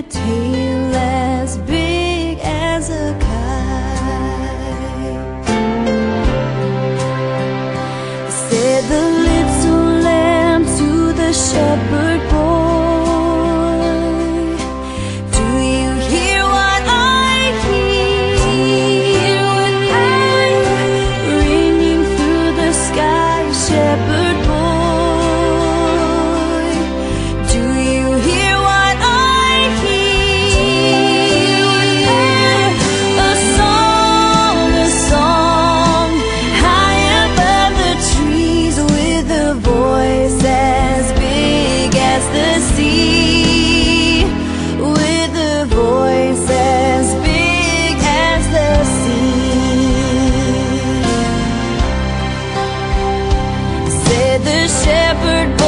a tail as big as a kite. Said the little lamb to the shepherd boy, do you hear what I hear when I'm ringing through the sky, shepherd boy? The shepherd